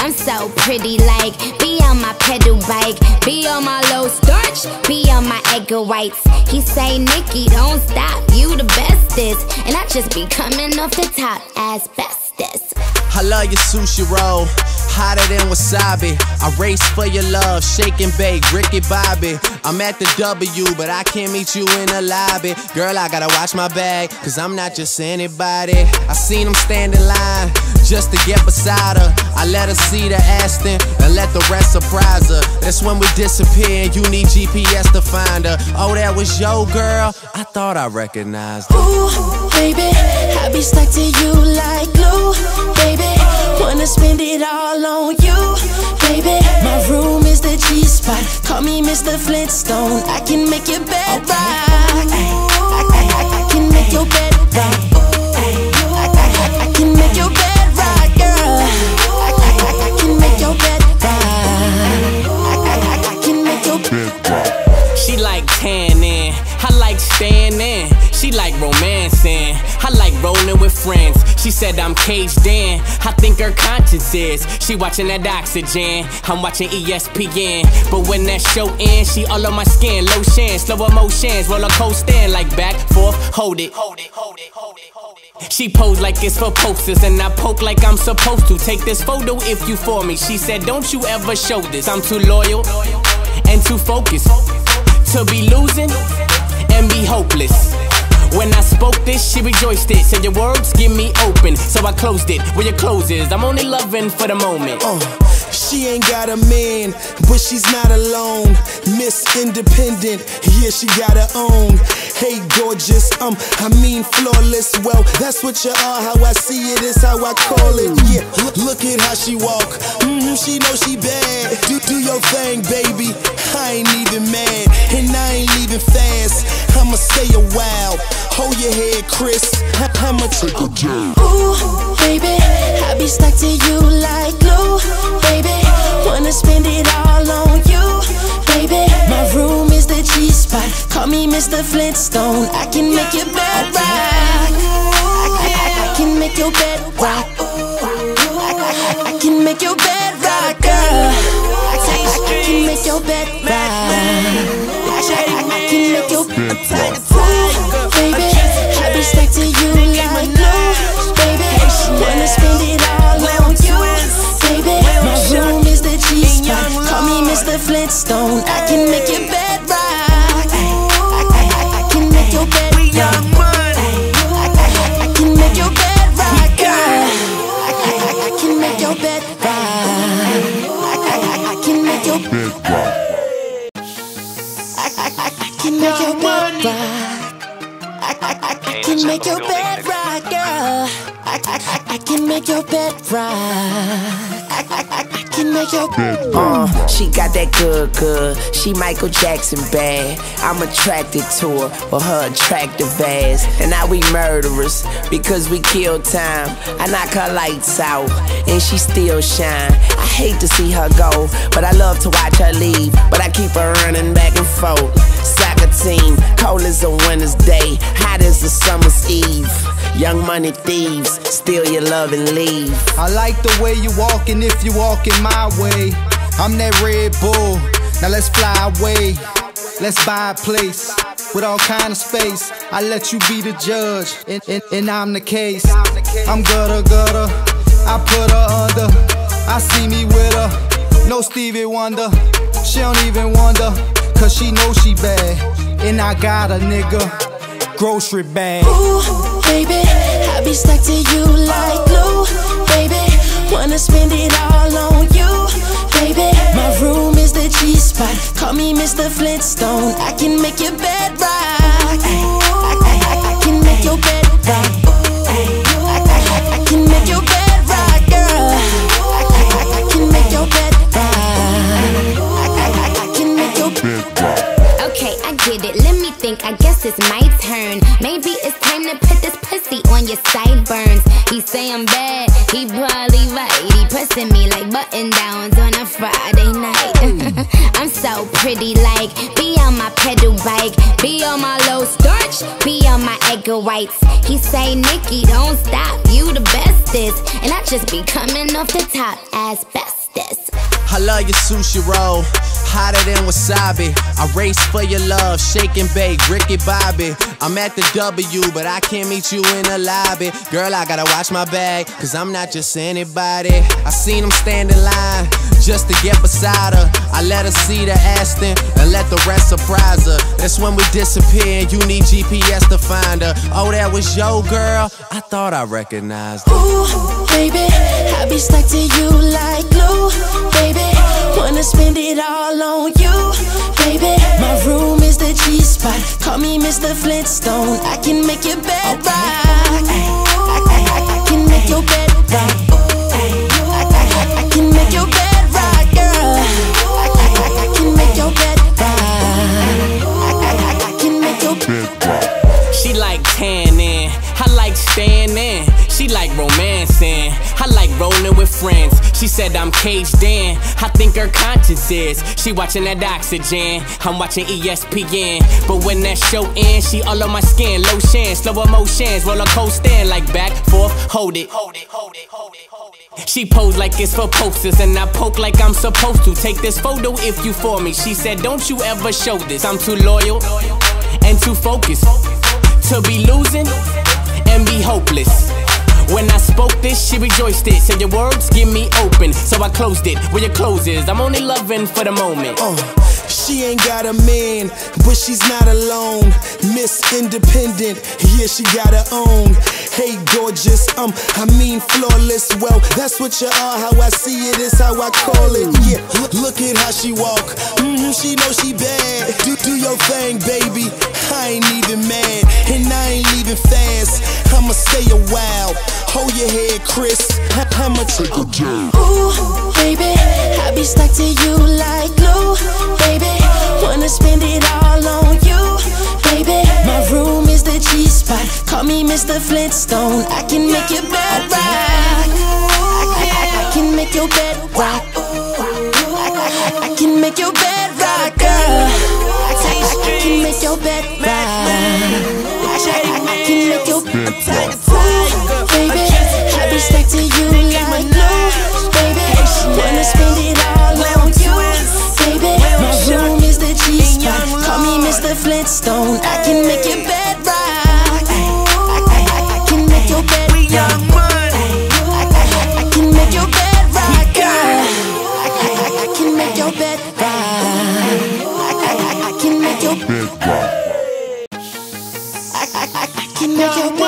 I'm so pretty, like, be on my pedal bike, be on my low starch, be on my egg whites. He say, Nicki, don't stop, you the bestest. And I just be coming off the top as bestest. I love your sushi roll, hotter than wasabi. I race for your love, shake and bake, Ricky Bobby. I'm at the W, but I can't meet you in the lobby. Girl, I gotta watch my bag, cause I'm not just anybody. I seen him stand in line just to get beside her. I let her see the Aston and let the rest surprise her. That's when we disappear and you need GPS to find her. Oh, that was your girl? I thought I recognized her. Ooh, baby, I be stuck to you like glue, baby. Wanna spend it all on you, baby. My room is the G-spot. Call me Mr. Flintstone. I can make your bed rock. I can make your bed rock. I can make your bed rock, girl. I can make your bed rock. I can make your bed rock. She like tanning, I like standing. She like romancing, I like rolling with friends. She said I'm caged in, I think her conscience is. She watching that oxygen, I'm watching ESPN. But when that show ends, she all on my skin. Lotion, slow emotions, roller coaster. Like back, forth, hold it. She posed like it's for posters, and I poke like I'm supposed to. Take this photo if you for me. She said don't you ever show this. I'm too loyal and too focused to be losing and be hopeless. When I spoke this, she rejoiced it. Said your words give me open, so I closed it where your clothes is. I'm only loving for the moment. She ain't got a man, but she's not alone. Miss Independent, yeah, she got her own. Hey, gorgeous, I mean flawless. Well, that's what you are, how I see it is how I call it. Yeah, look at how she walk. She know she bad. Do your thing, baby. I ain't even mad, and I ain't leaving fast. I'ma stay a while. Hold your head, Chris. I'ma take a jump. Ooh, baby, I be stuck to you like glue, baby. Wanna spend it all on you, baby. My room is the G-spot. Call me Mr. Flintstone. I can make your bed rock. I can make your bed rock. I can make your bed rock, girl. I can make your bed rock. I can make your bed rock. Ooh, baby, I be stuck to you like glue, baby. Wanna spend it all on you, baby. My room is the G-spot. Call me Mr. Flintstone. I can make your bed rock. I can make your bed rock. I can make your bed rock, girl. I can make your bed rock. I can make your bed rock. I can make your bed rock. I can make your bed rock, girl. I can make your bed rock. I can make your bed. She got that good, good. She Michael Jackson bad. I'm attracted to her with her attractive ass. And now we murderers because we kill time. I knock her lights out and she still shine. I hate to see her go, but I love to watch her leave. But I keep her running back and forth. Soccer team, cold as a winter's day, hot as a summer's eve. Young money thieves, steal your love and leave. I like the way you walkin' if you walkin' my way. I'm that Red Bull, now let's fly away. Let's buy a place with all kind of space. I let you be the judge, and I'm the case. I'm gutter, I put her under. I see me with her, no Stevie Wonder. She don't even wonder, cause she knows she bad. And I got a nigga grocery bag. Ooh, baby, I be stuck to you like glue. Baby, wanna spend it all on you. Baby, my room is the G-spot. Call me Mr. Flintstone. I can make your bed rock. I can make your bed rock. I can make your bed rock, girl. I can make your bed rock. I can make your bed rock. Okay, I get it. Let me think. I guess it's my turn. Maybe it's time to put this pussy on your sideburns. He say I'm bad. He probably right. He pressing me like button downs on a Friday night. I'm so pretty, like be on my pedal bike, be on my low starch, be on my egg whites. He say, Nicki, don't stop. You the bestest, and I just be coming off the top as bestest. I love your sushi roll, hotter than wasabi. I race for your love, shake and bake, Ricky Bobby. I'm at the W, but I can't meet you in the lobby. Girl, I gotta watch my bag, cause I'm not just anybody. I seen him stand in line just to get beside her. I let her see the Aston and let the rest surprise her. That's when we disappear and you need GPS to find her. Oh, that was your girl? I thought I recognized her. Ooh, baby, I be stuck to you like glue. Baby, wanna spend it all on you. Baby, my room is the G-spot. Call me Mr. Flintstone. I can make your bed rock. I can make your bed rock. I can make your bed. She like tanning, I like standing. She like romancing, I like rolling with friends. She said I'm caged in, I think her conscience is. She watching that oxygen, I'm watching ESPN. But when that show ends, she all on my skin. Lotion, slow emotions, roller coaster like back, forth, hold it. She posed like it's for posters, and I poke like I'm supposed to. Take this photo if you for me. She said don't you ever show this. I'm too loyal and too focused to be losing and be hopeless. When I spoke this, she rejoiced it. Said your words give me open, so I closed it where your clothes is. I'm only loving for the moment. She ain't got a man, but she's not alone. Miss Independent, yeah, she got her own. Hey, gorgeous, I mean flawless. Well, that's what you are, how I see it is how I call it. Yeah, look at how she walk. She know she bad. Do your thing, baby. I ain't even mad, and I ain't leaving fast. I'ma stay a while. Hold your head, Chris. I'ma take a jam. Ooh, baby, I be stuck to you like glue. Baby, wanna spend it all on you. Baby, my room is the G-spot. Call me Mr. Flintstone. I can make your bed rock. I can make your bed rock. I can make your bed rock, girl. I can make your bed rock. I can make your bed rock. Baby, I be stuck to you like glue. Baby, wanna spend it all on you. Baby, my room is the G-spot. Call me Mr. Flintstone. I can make your bed rock. I can make your bed rock. Young Money. I can make your bed rock, girl. I can make your bed rock. I can make your bed rock. I can make your bed rock.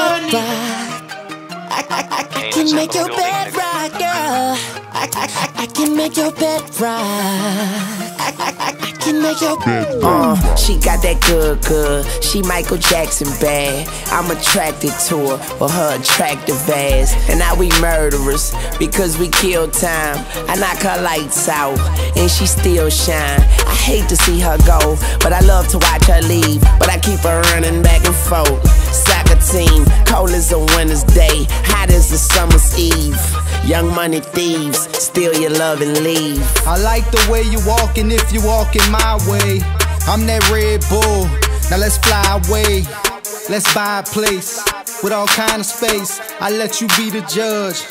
I can make your bed rock, girl. I can make your bed rock. I can make your she got that good, good. She Michael Jackson bad. I'm attracted to her for her attractive ass. And now we murderers because we kill time. I knock her lights out and she still shine. I hate to see her go, but I love to watch her leave. But I keep her running back and forth. Soccer team, cold as a winter's day, hot as the summer's eve. Young money thieves, steal your love and leave. I like the way you walkin' if you walkin' my way. I'm that Red Bull, now let's fly away. Let's buy a place with all kind of space. I let you be the judge,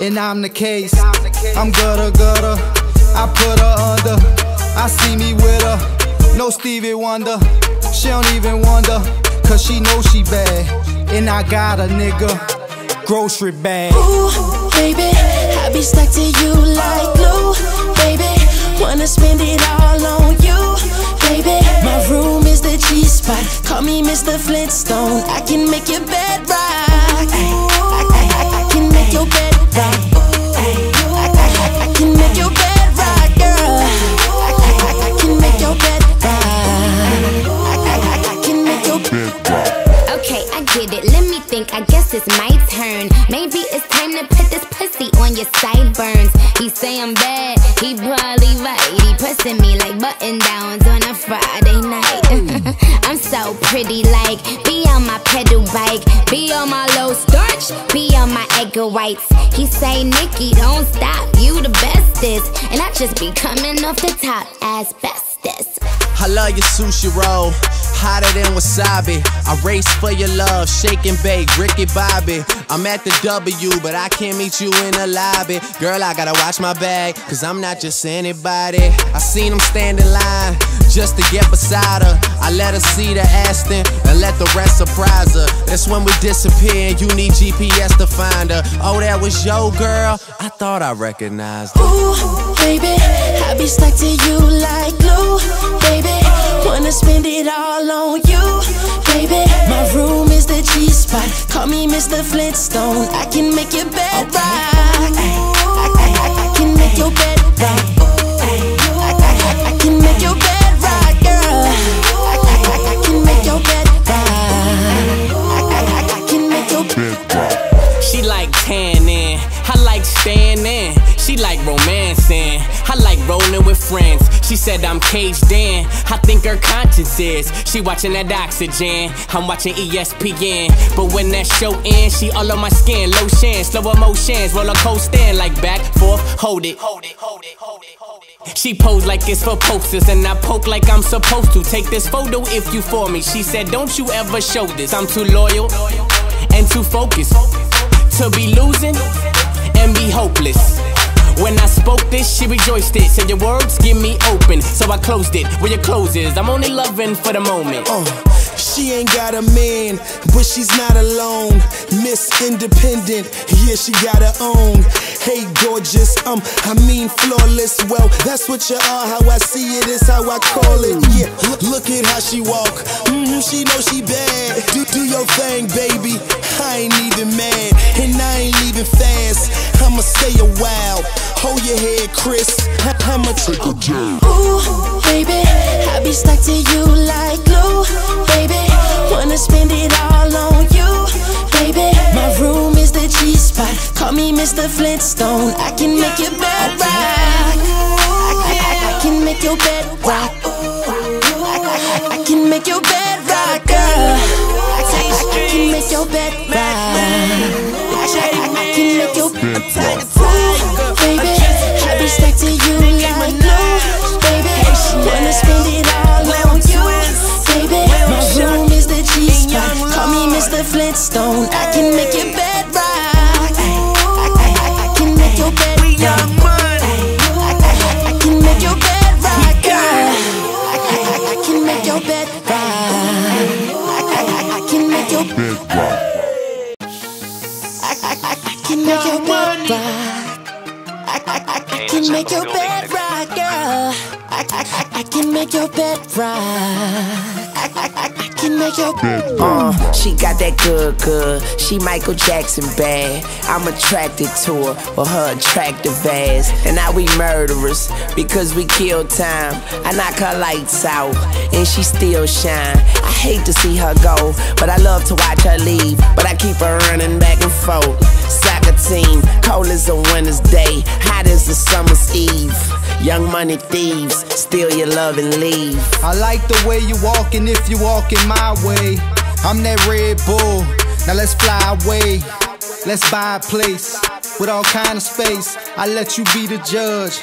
and I'm the case. I'm gutter, gutter, I put her under. I see me with her, no Stevie Wonder. She don't even wonder, cause she know she bad. And I got a nigga, grocery bag. Ooh, baby, I be stuck to you like glue, baby. Wanna spend it all on you, baby. My room is the G-spot, call me Mr. Flintstone. I can make your bed rock. I can make your bed rock. I can make your bed rock, girl. I can make your bed rock. I can make your bed rock. Okay, I get it, let me think, I guess it's my turn. Maybe it's time to put this pussy on your sideburns. He say I'm bad, he probably right. He pressing me like button downs on a Friday night. I'm so pretty, like, be on my pedal bike, be on my low starch, be on my egg whites. He say, Nicki, don't stop, you the bestest. And I just be coming off the top as bestest. I love your sushi roll, hotter than wasabi. I race for your love, shake and bake, Ricky Bobby. I'm at the W, but I can't meet you in the lobby. Girl, I gotta watch my bag, cause I'm not just anybody. I seen him stand in line just to get beside her. I let her see the Aston and let the rest surprise her. That's when we disappear and you need GPS to find her. Oh, that was your girl, I thought I recognized her. Ooh, baby, I be stuck to you like glue, baby. Wanna spend it all on you, baby. My room is the G-spot, call me Mr. Flintstone. I can make your bed rock. I can make your bed rock. I can make your bed rock, girl. I can make your bed rock. I can make your bed rock. She like tanning, I like standing. She like romancing, I like rolling with friends. She said I'm caged in, I think her conscience is. She watching that oxygen, I'm watching ESPN. But when that show ends, she all on my skin. Lotion, slow emotions, roller coaster. Like back, forth, hold it. Hold it, hold it, hold it, hold it. She pose like it's for posters, and I poke like I'm supposed to. Take this photo if you for me. She said don't you ever show this. I'm too loyal and too focused to be losing and be hopeless. When I spoke this, she rejoiced it. Said your words give me open, so I closed it where your clothes is. I'm only loving for the moment. She ain't got a man, but she's not alone. Miss Independent, yeah, she got her own. Hey, gorgeous, I mean flawless. Well, that's what you are, how I see it is how I call it. Yeah, look at how she walk. She know she bad. Do your thing, baby. I ain't even mad, and I ain't leaving fast. I'ma stay a while. Hold your head, Chris. I'ma take a jam. Ooh, baby, I be stuck to you like glue, baby. Wanna spend it all on you, baby. My room is the G-spot, call me Mr. Flintstone. I can make your bed rock. I can make your bed rock. I can make your bed rock, girl. I can make your bed rock. I can make your bed rock. Ooh, baby, I be stuck to you like glue, baby. Wanna spend it all on you, baby. My room is the G-spot, call me Mr. Flintstone. I can make your bed rock. I can make your bed rock. I can make your bed rock, girl. I can make your bed rock. I can make your bed rock. I can make your bed rock. I can make your bed rock, girl. I can make your bed rock. looking at your bed. She got that good, good. She Michael Jackson bad. I'm attracted to her or her attractive ass. And now we murderers because we kill time. I knock her lights out and she still shine. I hate to see her go, but I love to watch her leave. But I keep her running back and forth. Soccer team, cold as a winter's day, hot as a summer's eve. Young money thieves, steal your love and leave. I like the way you walkin' if you walkin' my way. I'm that Red Bull, now let's fly away. Let's buy a place with all kind of space. I let you be the judge,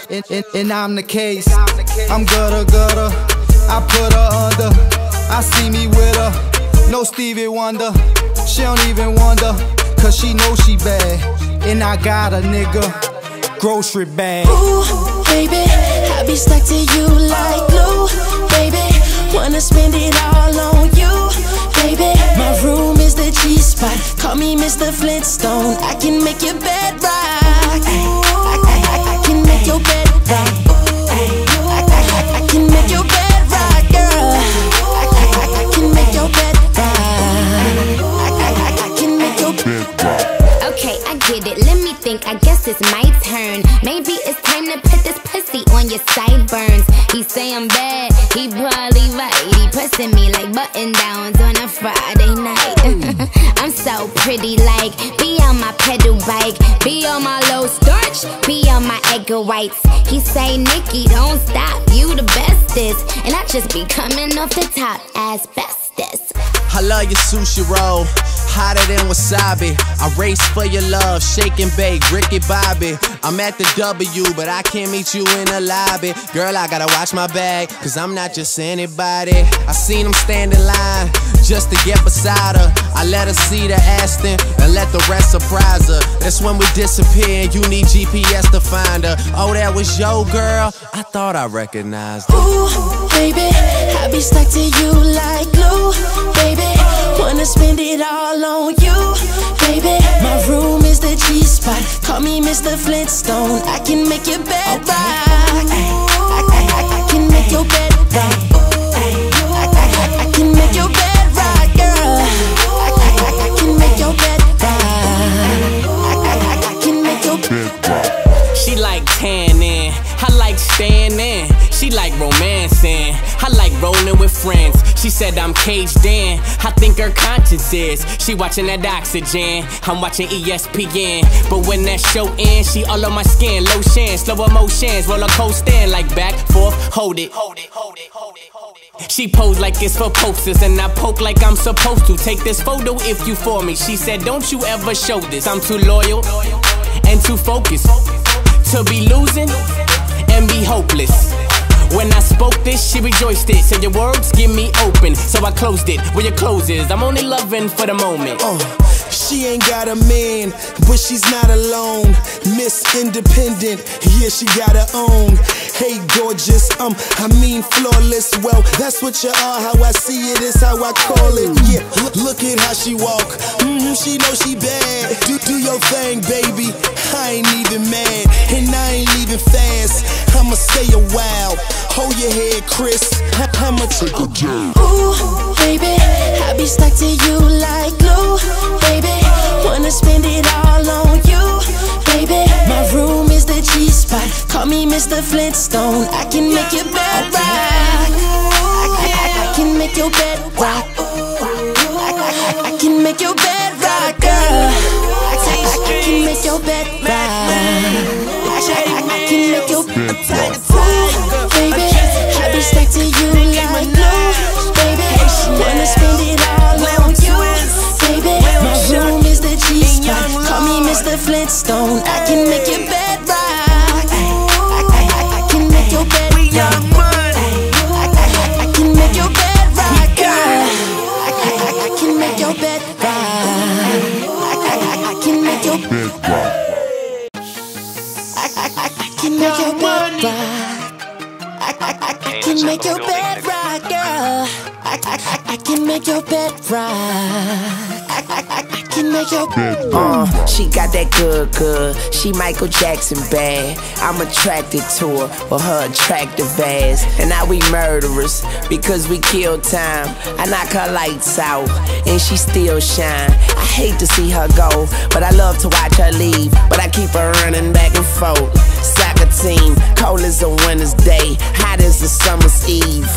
and I'm the case. I'm gutter, gutter, I put her under. I see me with her, no Stevie Wonder. She don't even wonder, cause she knows she bad. And I got a nigga, grocery bag. Ooh, baby, I be stuck to you like glue. Baby, wanna spend it all on you. Baby, my room is the G-spot. Call me Mr. Flintstone. I can make your bed rock. I can make your bed rock. I can make your bed rock, girl. I can make your bed rock. I can make your bed rock. Okay, I get it, let me think, I guess it's my turn. Maybe it's time to put this pussy on your sideburns. He say I'm bad, he probably right. He pressing me like button downs on a Friday night. I'm so pretty, like, be on my pedal bike, be on my low starch, be on my egg whites. He say, Nicki, don't stop, you the bestest. And I just be coming off the top as bestest. I love your sushi roll, hotter than wasabi. I race for your love, shake and bake, Ricky Bobby. I'm at the W, but I can't meet you in the lobby. Girl, I gotta watch my bag, cause I'm not just anybody. I seen him stand in line just to get beside her. I let her see the Aston and let the rest surprise her. That's when we disappear and you need GPS to find her. Oh, that was your girl? I thought I recognized her. Ooh, baby, I be stuck to you like glue, baby. Wanna spend it all on you, baby. My room is the G-spot. Call me Mr. Flintstone. I can make your bed rock. I can make your bed rock. I can make your bed rock, girl. I can make your bed rock. I can make your bed rock. She like tanning, I like standing. She like romancing, I like rolling with friends. She said I'm caged in, I think her conscience is. She watching that oxygen, I'm watching ESPN. But when that show ends, she all on my skin. Lotion, slow emotions, roller coaster. Like back, forth, hold it. She pose like it's for posters, and I poke like I'm supposed to. Take this photo if you for me. She said don't you ever show this. I'm too loyal and too focused to be losing and be hopeless. When I spoke this, she rejoiced it. Said your words give me open, so I closed it where your clothes is. I'm only loving for the moment. She ain't got a man, but she's not alone. Miss Independent, yeah, she got her own. Hey, gorgeous, I mean flawless. Well, that's what you are, how I see it is how I call it. Yeah, look at how she walk. She know she bad. Do your thing, baby. I ain't even mad, and I ain't leaving fast. I'ma stay a while. Hold your head, Chris. I'ma take a jump. Ooh, baby, I be stuck to you like glue, baby. Wanna spend it all on you, baby. My room is the G-spot. Call me Mr. Flintstone. I can make your bed rock. I can make your bed rock. I can make your bed rock, girl. I can make your bed rock. I can make your bed rock. Ooh, baby, I be stuck to you like glue, baby. Wanna spend it all on you, baby. My room is the G-spot. Call me Mr. Flintstone. I can make your bed rock. I can make your bed rock. I can make your bed rock, girl. I can make your bed rock. I can make your bed rock. I can make your bed rock. I can make your bed rock, girl. I can make your bed rock. can make your bed. She got that good, good. She Michael Jackson bad. I'm attracted to her with her attractive ass. And now we murderers because we kill time. I knock her lights out and she still shine. I hate to see her go, but I love to watch her leave. But I keep her running back and forth. Soccer team, cold as a winter's day, hot as a summer's eve.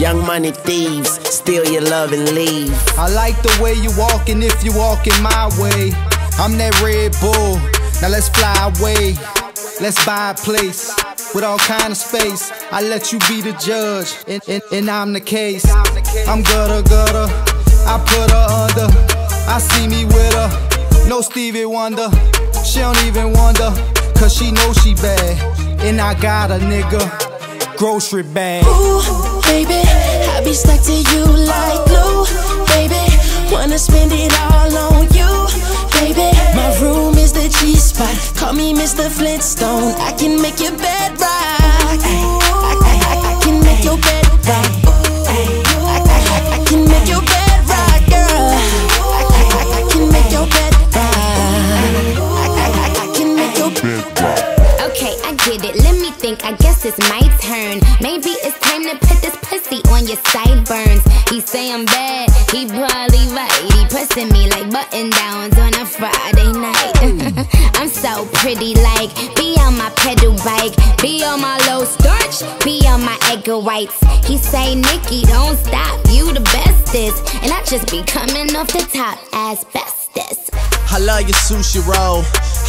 Young money thieves, steal your love and leave. I like the way you walkin' if you walkin' my way. I'm that Red Bull, now let's fly away. Let's buy a place with all kind of space. I let you be the judge, and I'm the case. I'm gutter, I put her under. I see me with her, no Stevie Wonder. She don't even wonder, cause she knows she bad. And I got a nigga grocery bag. Ooh, baby, I be stuck to you like glue. Baby, wanna spend it all on you. Baby, my room is the G-spot. Call me Mr. Flintstone. I can make your bed rock. I can make your bed rock. I can make your bed rock, girl. I can make your bed rock. Okay, I get it, let me think, I guess it's my turn. Maybe it's time to put this pussy on your sideburns. He say I'm bad, he probably right. He pressing me like button downs on a Friday night. I'm so pretty, like, be on my pedal bike, be on my low starch, be on my egg whites. He say, Nicki, don't stop, you the bestest. And I just be coming off the top as bestest. I love your sushi roll,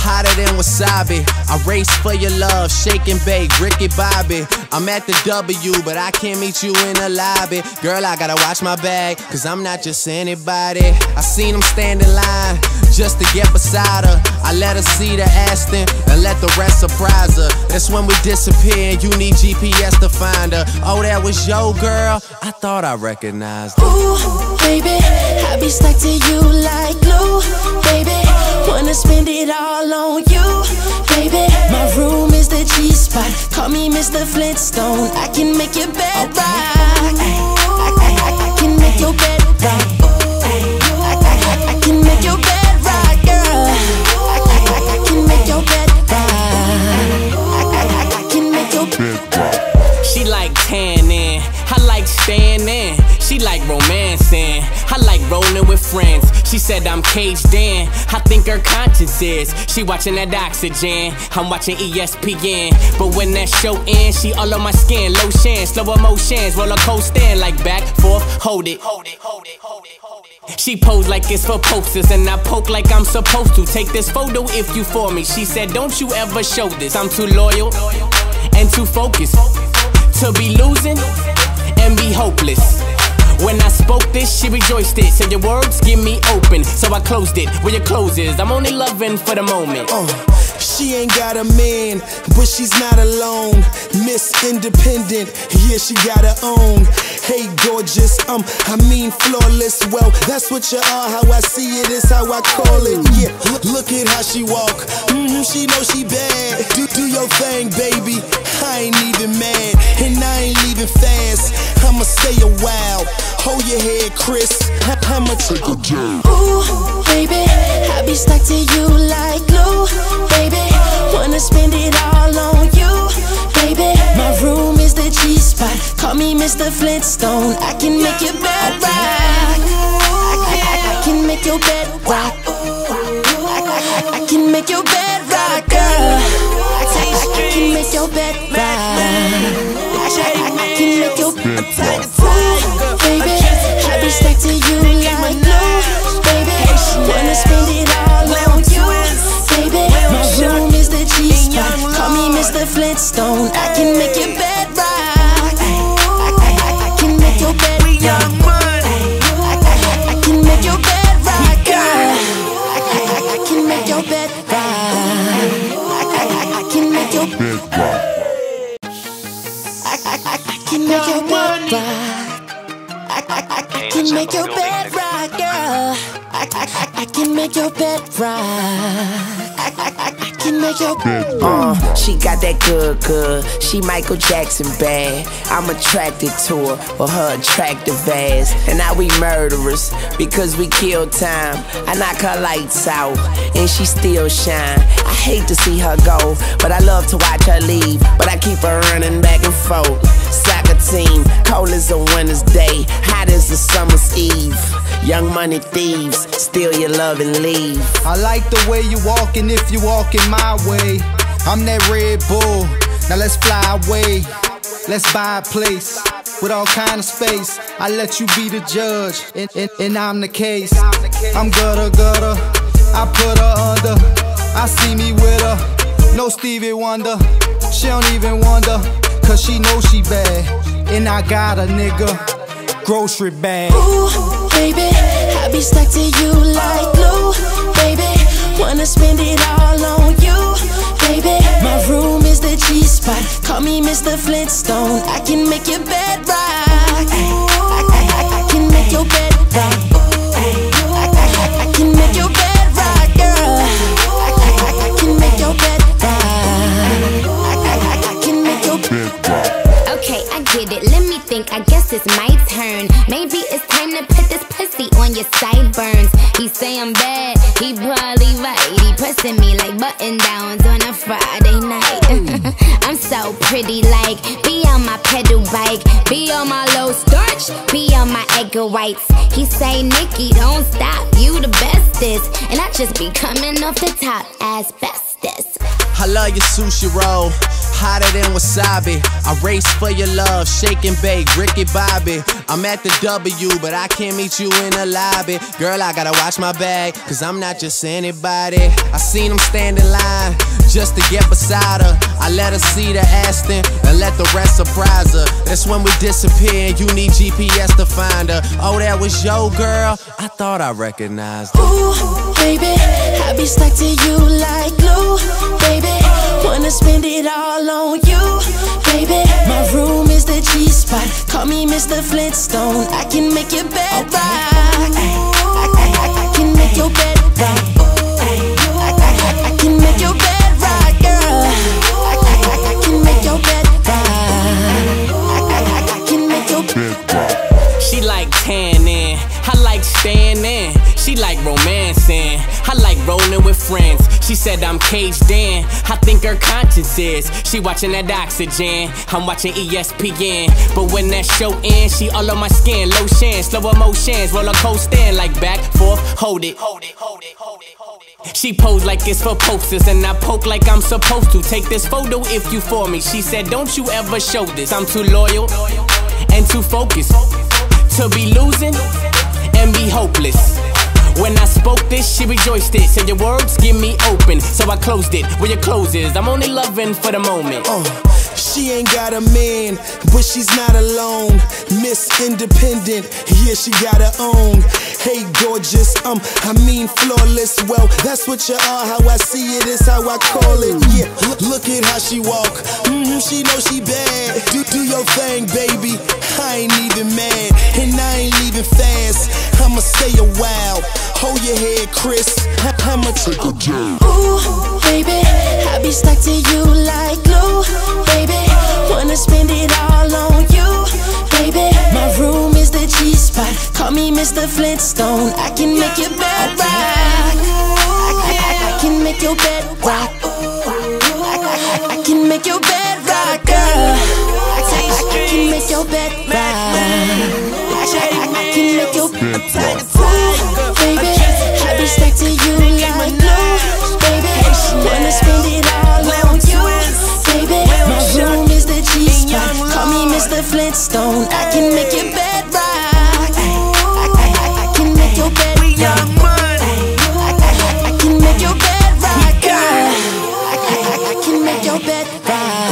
hotter than wasabi. I race for your love, shake and bake, Ricky Bobby. I'm at the W, but I can't meet you in the lobby. Girl, I gotta watch my bag, cause I'm not just anybody. I seen him stand in line just to get beside her. I let her see the Aston and let the rest surprise her. That's when we disappear and you need GPS to find her. Oh, that was your girl? I thought I recognized her. Ooh, baby, I be stuck to you like glue. Baby, wanna spend it all on you. Baby, my room is the G-spot. Call me Mr. Flintstone. I can make your bed rock. I can make your bed rock. I can make your bed. She like tanning, I like standing. She like romancing, I like rolling with friends. She said I'm caged in, I think her conscience is. She watching that oxygen, I'm watching ESPN. But when that show ends, she all on my skin. Lotion, slow emotions, roller coaster like back, forth, hold it. She posed like it's for posters, and I poke like I'm supposed to. Take this photo if you for me. She said don't you ever show this. I'm too loyal and too focused to be losing and be hopeless. When I spoke this, she rejoiced it. Said your words give me open, so I closed it where your clothes is. I'm only loving for the moment. She ain't got a man, but she's not alone. Miss Independent, yeah, she got her own. Hey, gorgeous, I mean flawless. Well, that's what you are, how I see it is how I call it. Yeah, look at how she walk. She know she bad. Do your thing, baby. I ain't even mad, and I ain't leaving fast. I'ma stay a while. Hold your head, Chris. I'ma take a jam. Ooh, baby, I be stuck to you like glue. Baby, wanna spend it all on you. Baby, my room is the G-spot. Call me Mr. Flintstone. I can make your bed rock. I can make your bed rock. I can make your bed rock, girl. I can make your bed rock. I can make your bed rock. Baby, I be stuck to you like glue. Baby, wanna spend it all on you. Baby, my room is the G-spot. Call me Mr. Flintstone. I can make your bed rock. I can make your bed rock. Young Money. I can make your bed rock, girl. I can make your bed rock. I can make your bed rock. I can make your bed rock. I can make your bed rock, girl. I can make your bed rock. I can make your she got that good, good. She Michael Jackson bad. I'm attracted to her for her attractive ass. And now we murderers because we kill time. I knock her lights out and she still shine. I hate to see her go, but I love to watch her leave. But I keep her running back and forth. Soccer team, cold as a winter's day, hot as the summer's eve. Young money thieves, steal your love and leave. I like the way you walkin', if you walkin' my way. I'm that Red Bull, now let's fly away. Let's buy a place with all kind of space. I let you be the judge, and I'm the case. I'm gutter, gutter, I put her under. I see me with her, no Stevie Wonder. She don't even wonder, cause she knows she bad. And I got a nigga grocery bag. Ooh, baby, I be stuck to you like glue. Baby, wanna spend it all on you. Baby, my room is the G-spot. Call me Mr. Flintstone. I can make your bed rock. I can make your bed rock. I can make your bed rock, girl. I can make your bed rock. Okay, I get it, let me think, I guess it's my turn. Maybe it's time to put this pussy on your sideburns. He say I'm bad, he probably right. He pressing me like button downs on a Friday night. I'm so pretty, like, be on my pedal bike, be on my low starch, be on my egg whites. He say, Nicki, don't stop, you the bestest. And I just be coming off the top as bestest. I love your sushi roll, hotter than wasabi. I race for your love, shake and bake, Ricky Bobby. I'm at the W, but I can't meet you in the lobby. Girl, I gotta watch my bag, cause I'm not just anybody. I seen him stand in line just to get beside her. I let her see the Aston and let the rest surprise her. That's when we disappear and you need GPS to find her. Oh, that was your girl? I thought I recognized her. Ooh, baby, I be stuck to you like glue. Baby, wanna spend it all on you, baby. My room is the G-spot. Call me Mr. Flintstone. I can make your bed rock. I can make your bed rock. I can make your bed rock, girl. I can make your bed rock. I can make your bed rock. She like tanning, I like standing. She like romancing, I like rolling with friends. She said I'm caged in, I think her conscience is. She watching that oxygen, I'm watching ESPN. But when that show ends, she all on my skin. Lotion, slow emotions, roller coaster. Like back, forth, hold it. Hold it, hold it, hold it, hold it. She pose like it's for posters, and I poke like I'm supposed to. Take this photo if you for me. She said don't you ever show this. I'm too loyal and too focused to be losing and be hopeless. When I spoke this, she rejoiced it. Said your words give me open, so I closed it where your clothes is. I'm only loving for the moment. She ain't got a man, but she's not alone. Miss Independent, yeah, she got her own. Hey, gorgeous, I mean flawless. Well, that's what you are, how I see it is how I call it. Yeah, look at how she walk. She know she bad. Do your thing, baby. I ain't even mad, and I ain't leaving fast. I'ma stay a while. Hold your head, Chris. I'ma take a jab. Ooh, baby, I be stuck to you like glue, baby. Wanna spend it all on you, baby. My room is the G-spot. Call me Mr. Flintstone. I can make your bed rock. I can make your bed rock. I can make your bed rock, girl. I can make your bed rock. I can make your bed rock. Baby, I be stuck to you like glue. Baby, wanna spend it all on you. Baby, my room is the G-spot. Call me Mr. Flintstone. I can make your bed rock. I can make your bed rock. I can make your bed rock, girl. I can make your bed rock.